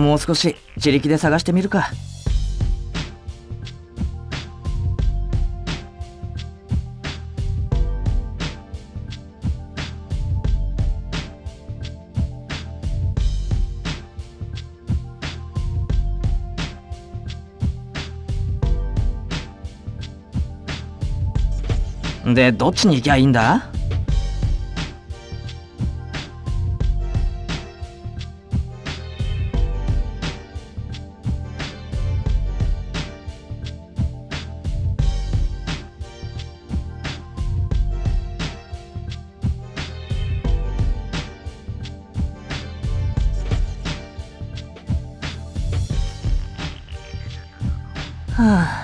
もう少し自力で探してみるか。で、どっちに行きゃいいんだ？はあ。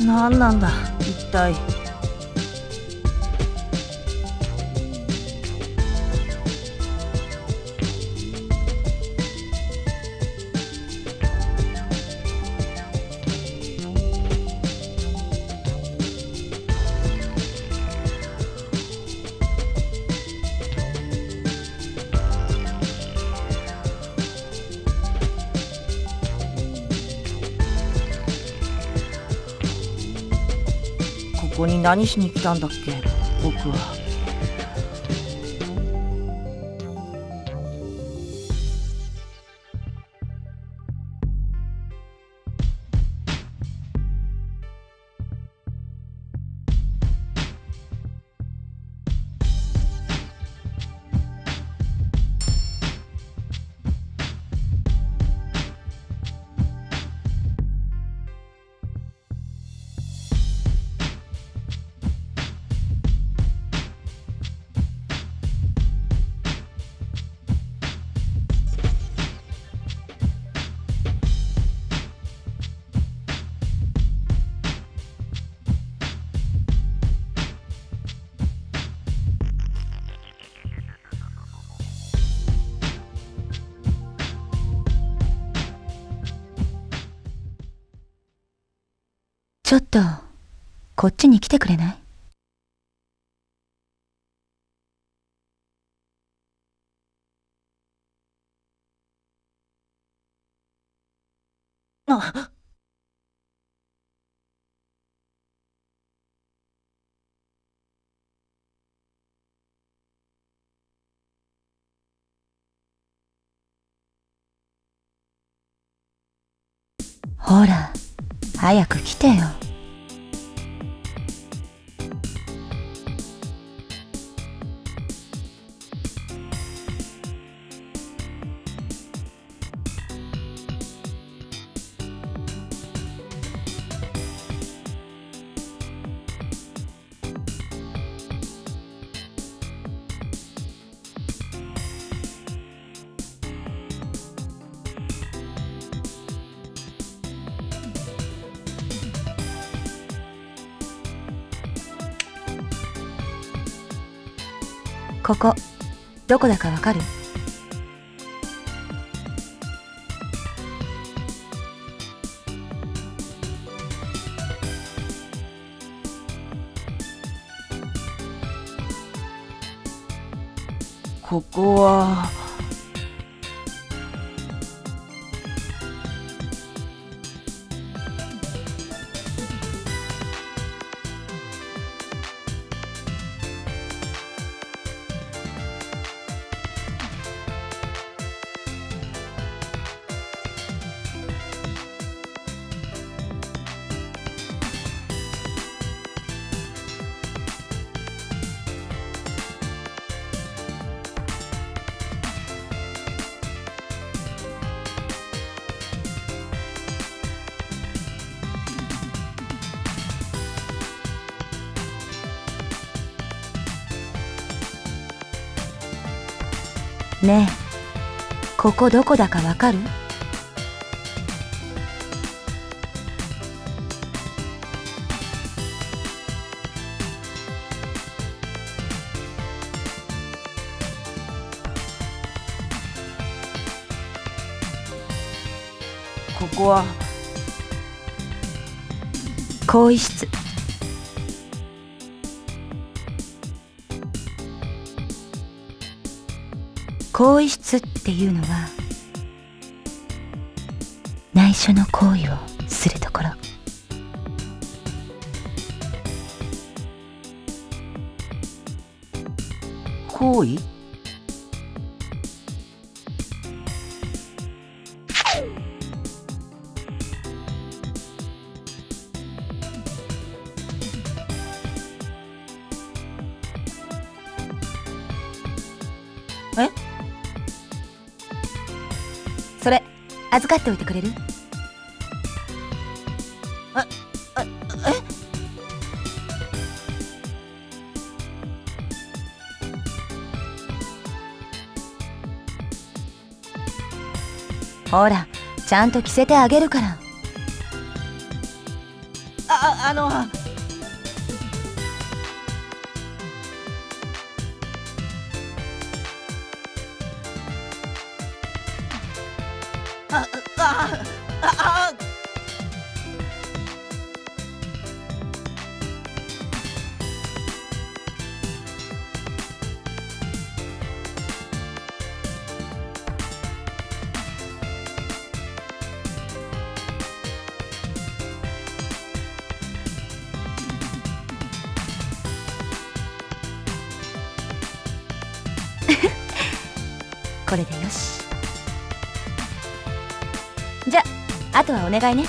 何なんだ一体。ここに何しに来たんだっけ僕は。ちょっと、こっちに来てくれない？あっ。ほら、早く来てよ。ここ、どこだかわかる？ここは…ねえ、ここどこだかわかる？ここは更衣室。更衣室っていうのは内緒の行為をするところ。行為？え？それ預かっておいてくれる？ほら、ちゃんと着せてあげるから。これでよし。じゃあ、あとはお願いね。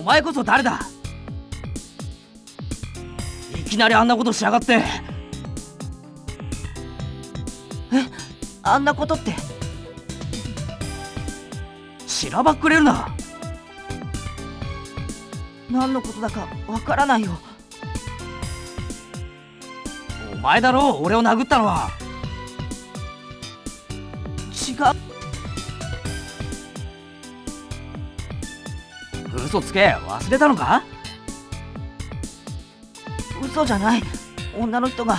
お前こそ誰だ？いきなりあんなことしやがって。あんなことってしらばっくれるな。何のことだかわからないよ。お前だろう俺を殴ったのは。違う。嘘つけ、忘れたのか？嘘じゃない。女の人が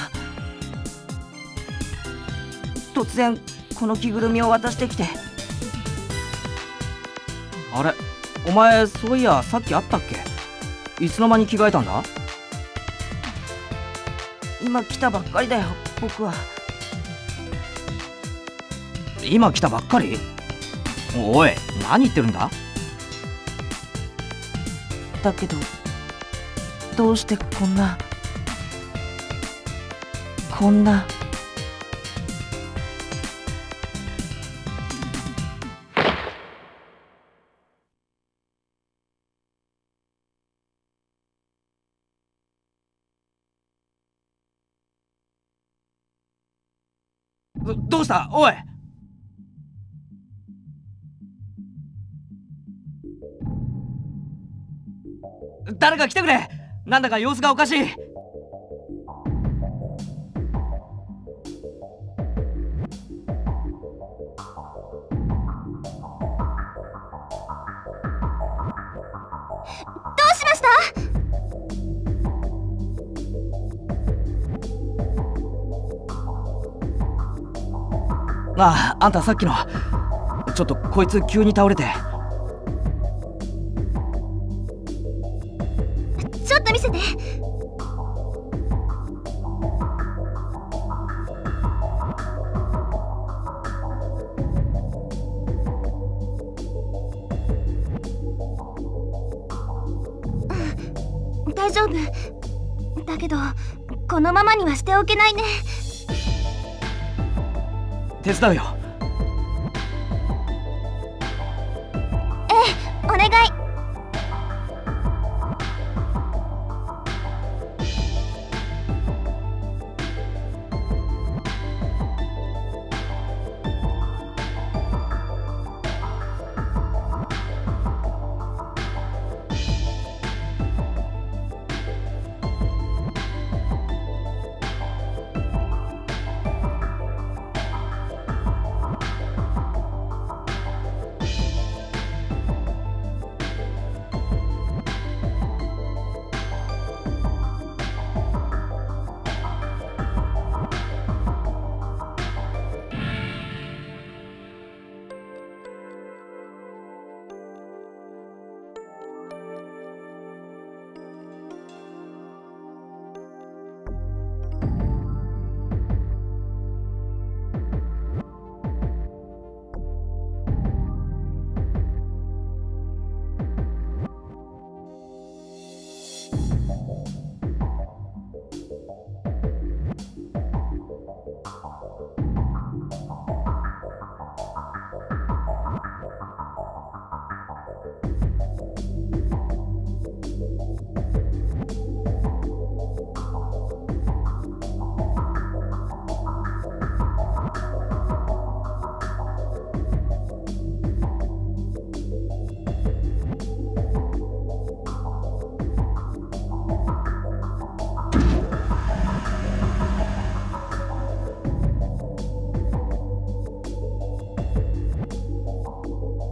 突然この着ぐるみを渡してきて、あれ、お前そういやさっきあったっけ？いつの間に着替えたんだ？今来たばっかりだよ、僕は。今来たばっかり？おい、何言ってるんだ？だけどどうしてこんなどうした？おい！誰か来てくれ！なんだか様子がおかしい！あんたさっきのちょっとこいつ急に倒れて。ちょっと見せて。うん、大丈夫だけどこのままにはしておけないね。手伝うよ。ええ、お願い。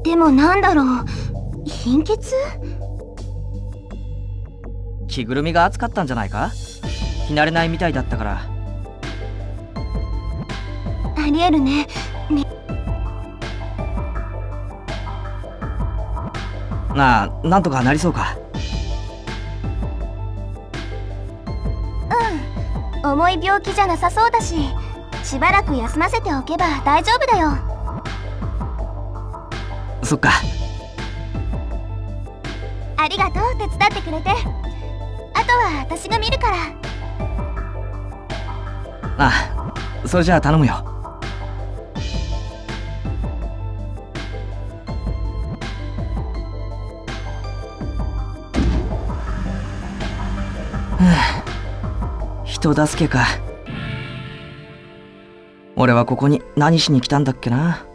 でもなんだろう、貧血？着ぐるみが熱かったんじゃないか？着慣れないみたいだったから。ありえるね。なんとかなりそうか。うん、重い病気じゃなさそうだし、しばらく休ませておけば大丈夫だよ。そっか。ありがとう、手伝ってくれて。あとは私が見るから。ああ、それじゃあ頼むよ。人助けか。俺はここに何しに来たんだっけな。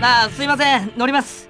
あ、すいません、乗ります。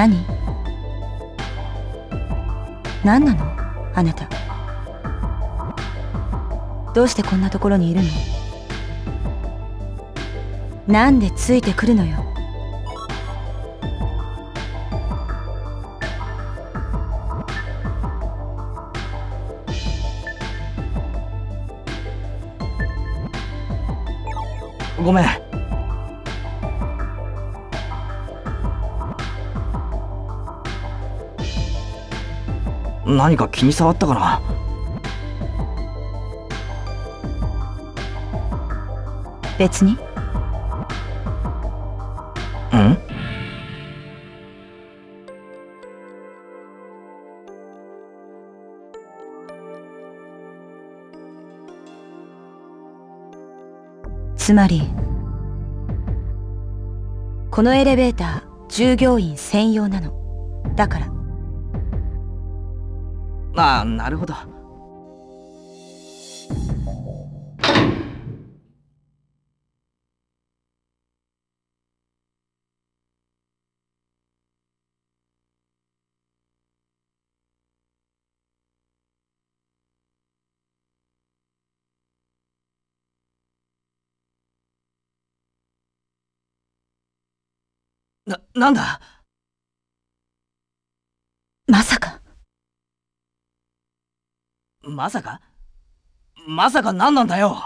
何なのあなた、どうしてこんなところにいるの？なんでついてくるのよ。ごめん。何か気に障ったかな。別に。うん？つまりこのエレベーター従業員専用なのだから。ああ、なるほど。なんだ?まさか何なんだよ。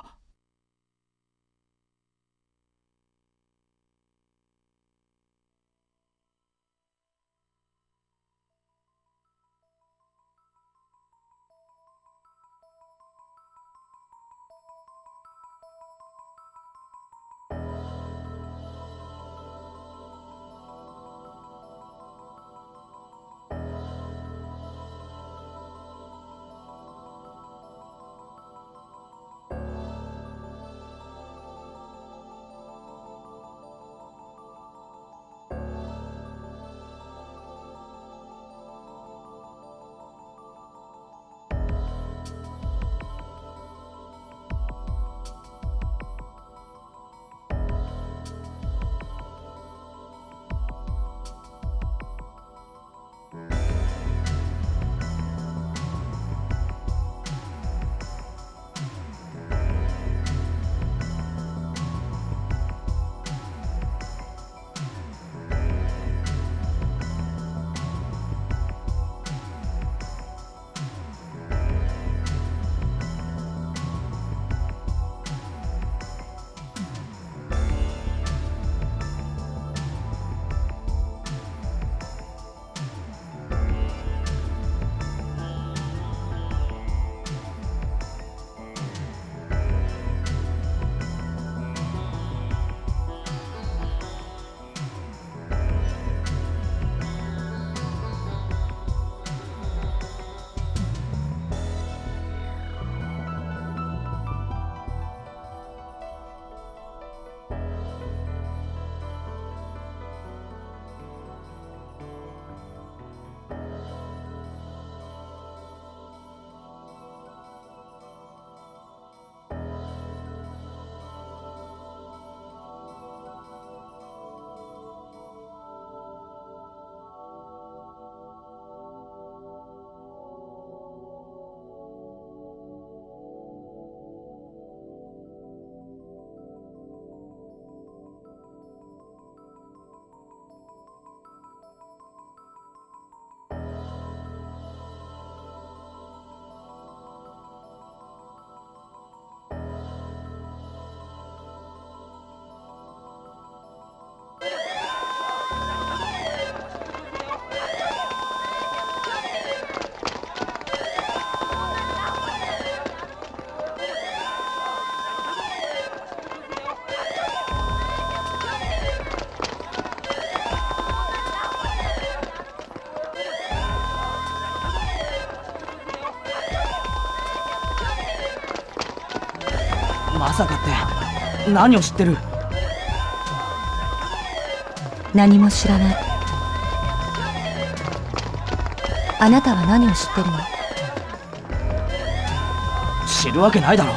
坂って何を知ってる？何も知らない。あなたは何を知ってるの？知るわけないだろ。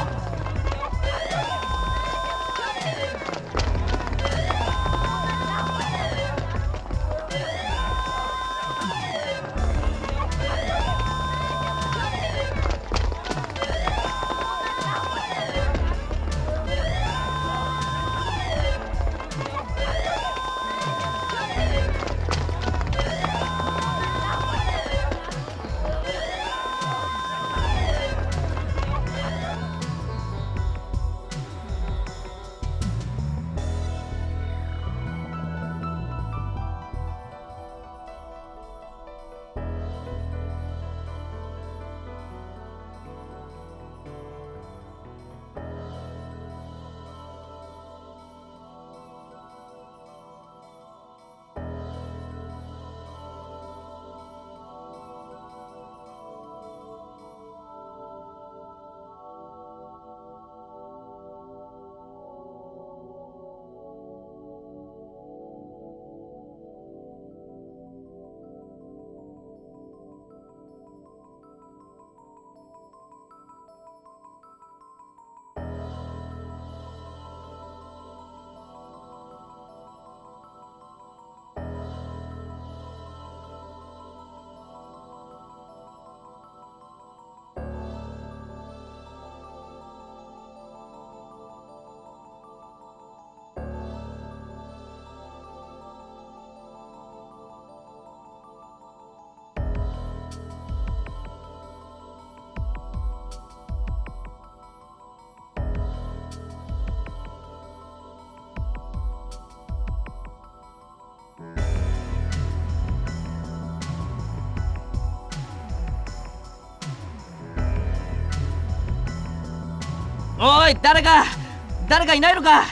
おい、誰かいないのか？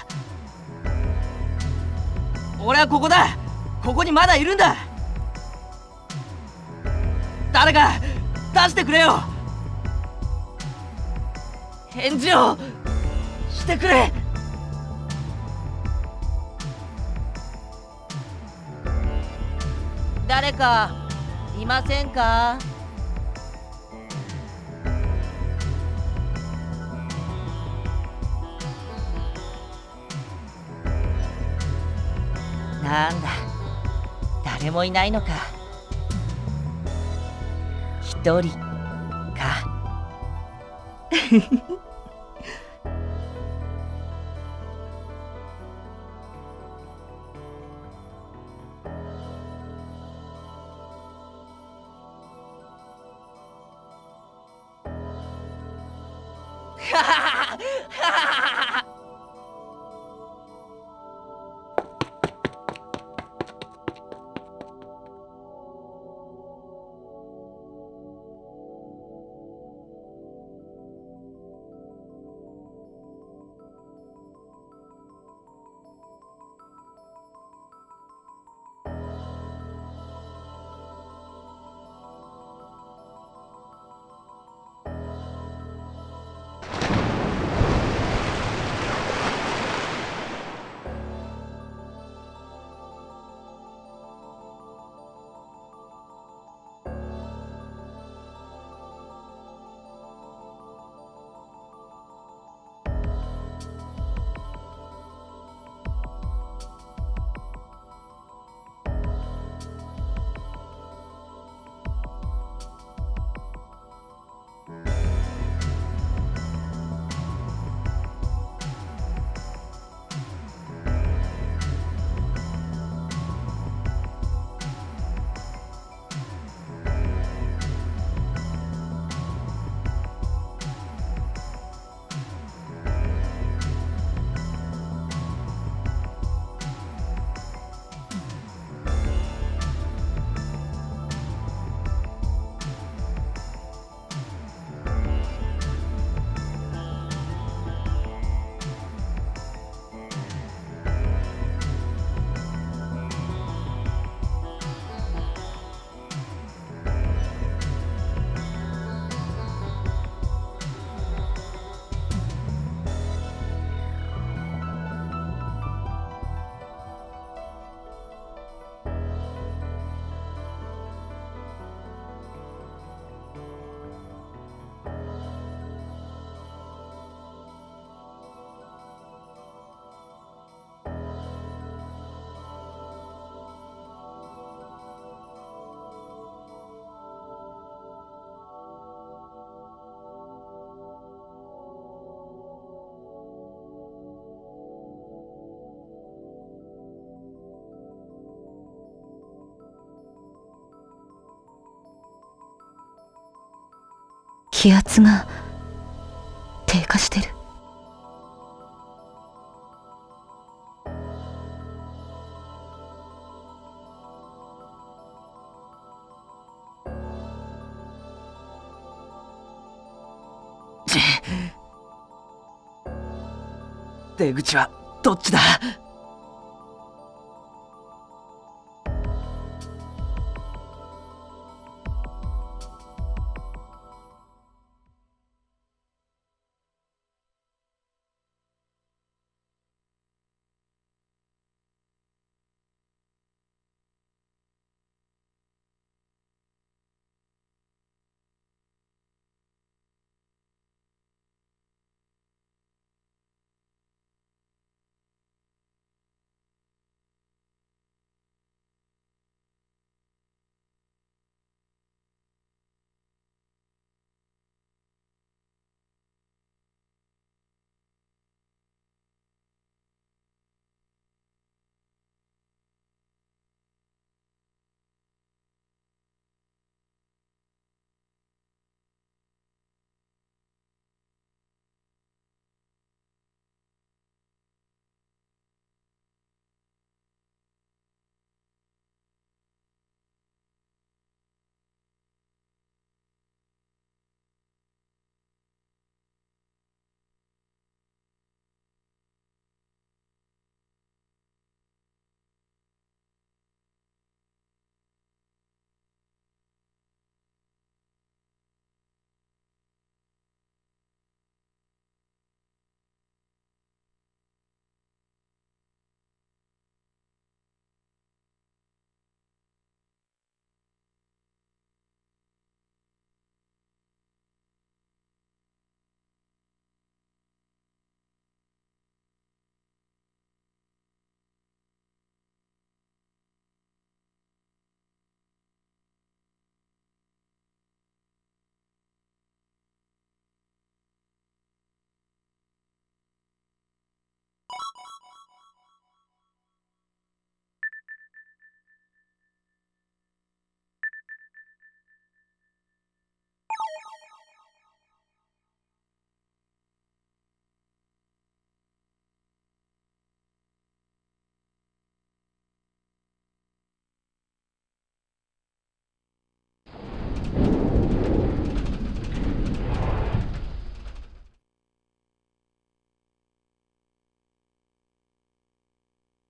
俺はここだ。ここにまだいるんだ。誰か出してくれよ。返事をしてくれ。誰かいませんか？なんだ、誰もいないのか。一人か。気圧が低下してる。出口はどっちだ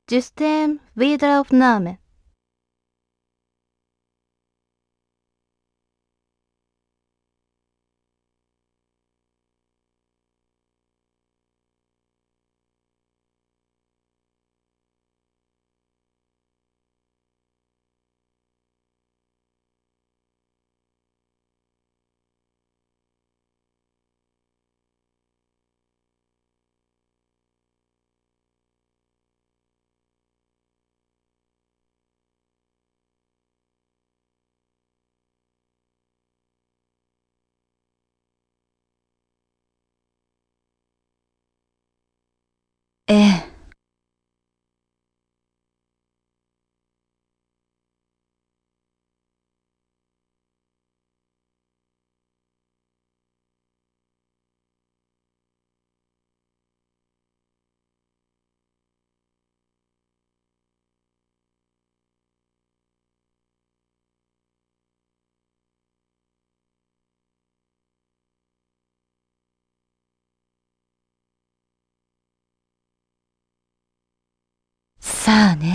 ？System Wiederaufnahme. 에. 아, 네.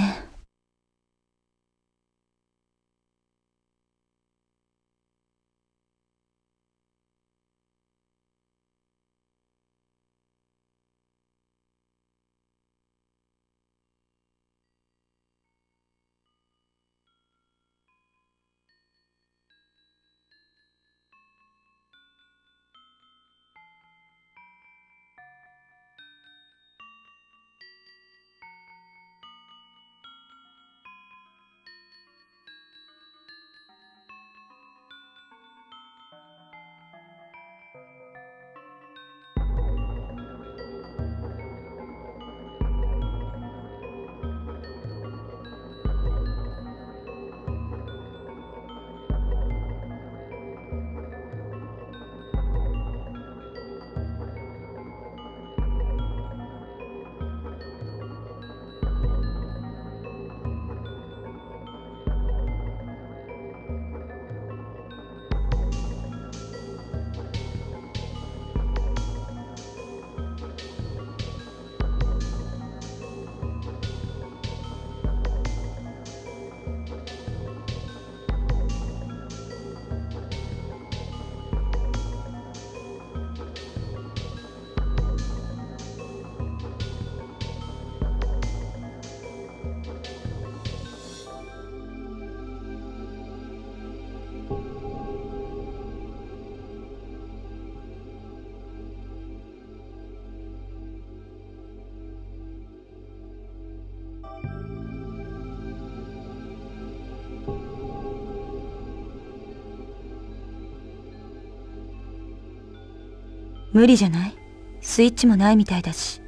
無理じゃない？スイッチもないみたいだし。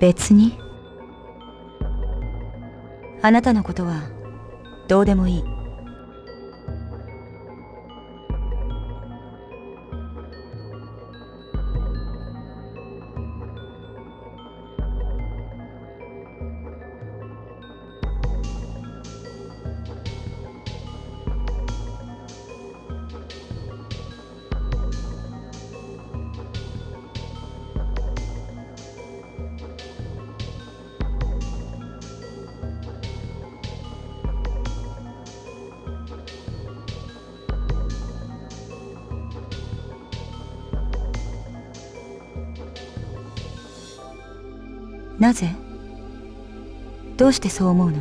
別にあなたのことはどうでもいい。なぜ？どうしてそう思うの？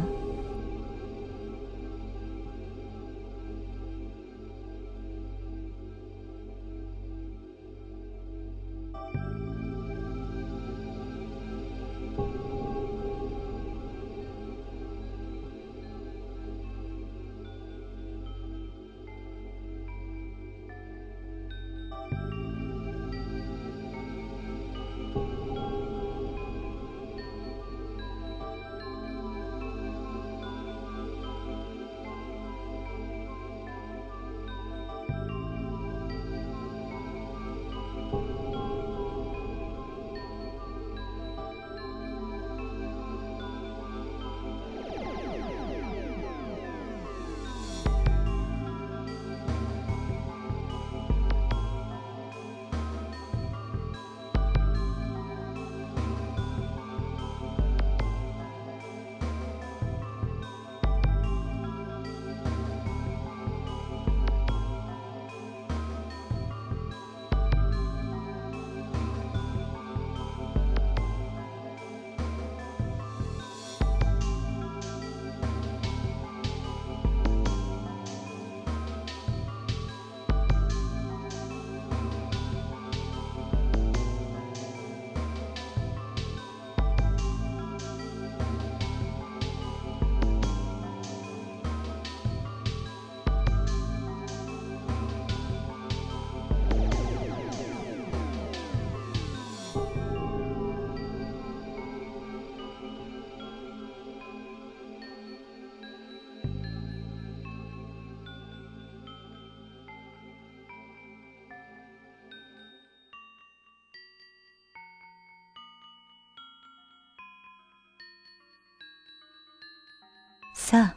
さあ、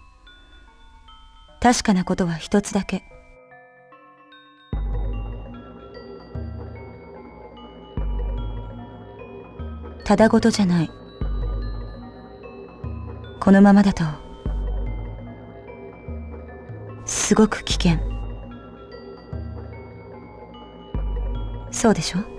確かなことは一つだけ。ただごとじゃない。このままだとすごく危険。そうでしょ？